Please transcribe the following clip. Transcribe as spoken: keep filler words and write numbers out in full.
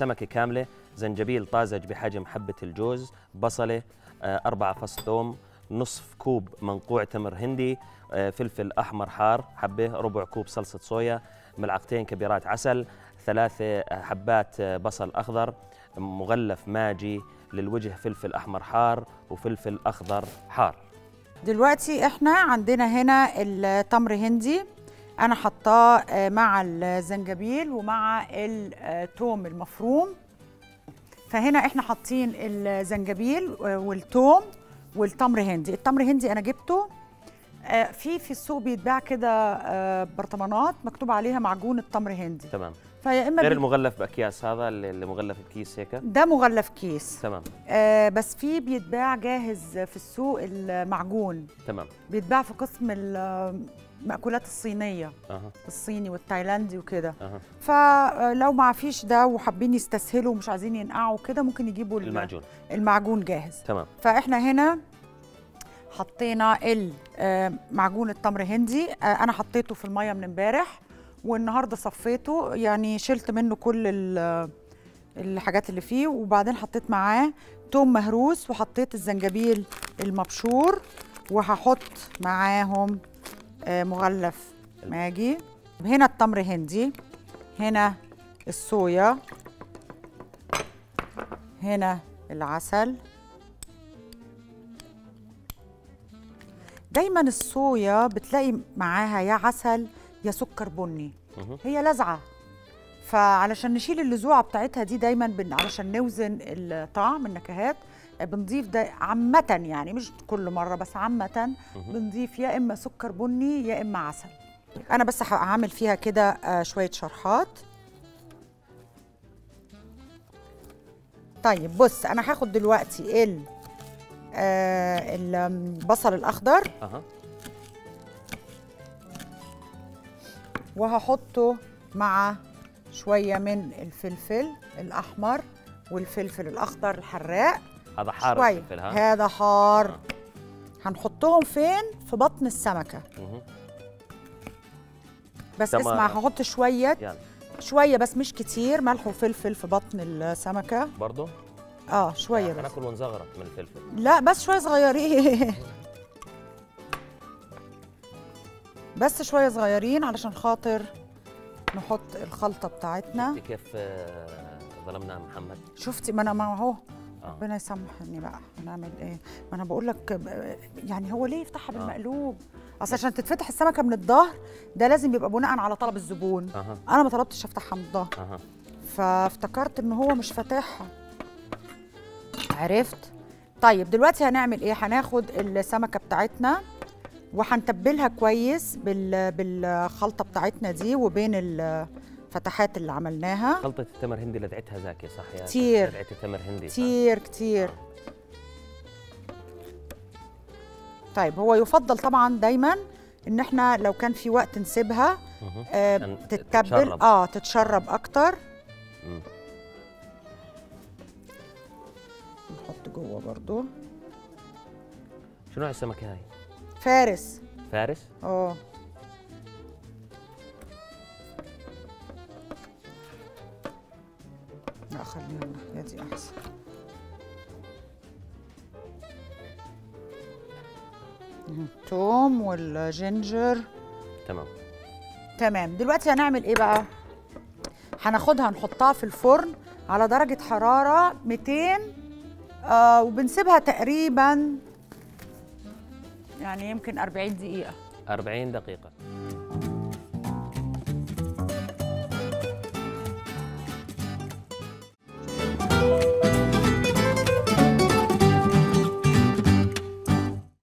سمكة كاملة، زنجبيل طازج بحجم حبة الجوز، بصلة، أربعة فص ثوم، نصف كوب منقوع تمر هندي، فلفل أحمر حار حبة، ربع كوب صلصة صويا، ملعقتين كبيرات عسل، ثلاثة حبات بصل أخضر مغلف ماجي للوجه، فلفل أحمر حار وفلفل أخضر حار. دلوقتي احنا عندنا هنا التمر هندي، أنا حطاه مع الزنجبيل ومع الثوم المفروم. فهنا احنا حاطين الزنجبيل والثوم والتمر هندي. التمر هندي أنا جبته في في السوق بيتباع كده برطمانات مكتوب عليها معجون التمر هندي. تمام. فيا اما غير المغلف باكياس، هذا اللي مغلف بكيس هيك، ده مغلف كيس. تمام. آه بس في بيتباع جاهز في السوق المعجون. تمام. بيتباع في قسم المأكولات الصينيه. أه. الصيني والتايلاندي وكده. أه. فلو ما فيش ده وحابين يستسهلوا ومش عايزين ينقعوا كده ممكن يجيبوا المعجون المعجون جاهز. تمام. فاحنا هنا حطينا معجون التمر هندي، انا حطيته في الميه من امبارح والنهارده صفيته، يعني شلت منه كل الحاجات اللي فيه. وبعدين حطيت معاه توم مهروس وحطيت الزنجبيل المبشور وهحط معاهم مغلف ماجي. هنا التمر هندي، هنا الصويا، هنا العسل. دايما الصويا بتلاقي معاها يا عسل يا سكر بني، هي لازعه، فعلشان نشيل اللزوعه بتاعتها دي دايما بن... علشان نوزن الطعم النكهات بنضيف ده عامه، يعني مش كل مره بس عامه بنضيف يا اما سكر بني يا اما عسل. انا بس هعمل فيها كده شويه شرحات. طيب بص، انا هاخد دلوقتي ال آه البصل الأخضر. أه. وهحطه مع شوية من الفلفل الأحمر والفلفل الأخضر الحراق. هذا حار شوية. الفلفل ها؟ هذا حار. أه. هنحطهم فين؟ في بطن السمكة. مه. بس اسمع، هحط شوية يعني. شوية بس مش كتير، ملح وفلفل في بطن السمكة برضو. اه شويه بس، هناكل ونزغرق من الفلفل. لا بس شويه صغيرين بس شويه صغيرين علشان خاطر نحط الخلطه بتاعتنا. شفتي كيف ظلمنا محمد؟ شفتي؟ ما انا ما هو ربنا يسامحني بقى، هنعمل ايه؟ ما انا بقول لك يعني هو ليه يفتحها بالمقلوب؟ اصل عشان تتفتح السمكه من الظهر ده لازم يبقى بناء على طلب الزبون. أه. انا ما طلبتش افتحها من الظهر. أه. فافتكرت ان هو مش فاتحها. عرفت؟ طيب دلوقتي هنعمل ايه؟ هناخد السمكه بتاعتنا وهنتبلها كويس بالخلطه بتاعتنا دي وبين الفتحات اللي عملناها. خلطه التمر هندي لدعتها زاكيه صح يا كتير، لدعت التمر هندي كتير صح؟ كتير. طيب هو يفضل طبعا دايما ان احنا لو كان في وقت نسيبها آه تتبل تتشرب. اه تتشرب اكتر. مم. نحط جوه برضو. شو نوع السمكه هاي؟ فارس. فارس؟ اه. لا خليها يا دي احسن. الثوم والجنجر. تمام. تمام، دلوقتي هنعمل ايه بقى؟ هناخدها نحطها في الفرن على درجه حراره مئتين آه وبنسيبها تقريبا يعني يمكن أربعين دقيقة. أربعين دقيقة.